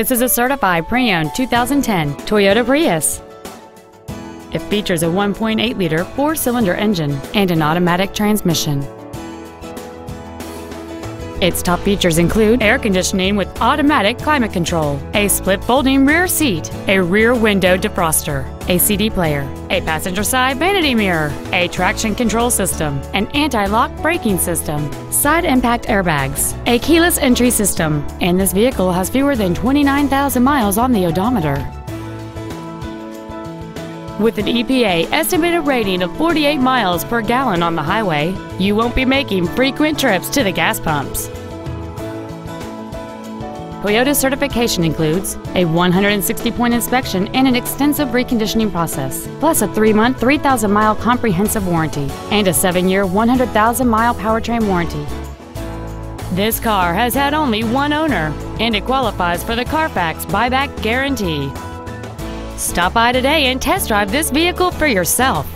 This is a certified pre-owned 2010 Toyota Prius. It features a 1.8-liter four-cylinder engine and an automatic transmission. Its top features include air conditioning with automatic climate control, a split folding rear seat, a rear window defroster, a CD player, a passenger side vanity mirror, a traction control system, an anti-lock braking system, side impact airbags, a keyless entry system, and this vehicle has fewer than 29,000 miles on the odometer. With an EPA estimated rating of 48 miles per gallon on the highway, you won't be making frequent trips to the gas pumps. Toyota's certification includes a 160-point inspection and an extensive reconditioning process, plus a 3-month, 3,000-mile comprehensive warranty and a 7-year, 100,000-mile powertrain warranty. This car has had only one owner, and it qualifies for the Carfax buyback guarantee. Stop by today and test drive this vehicle for yourself.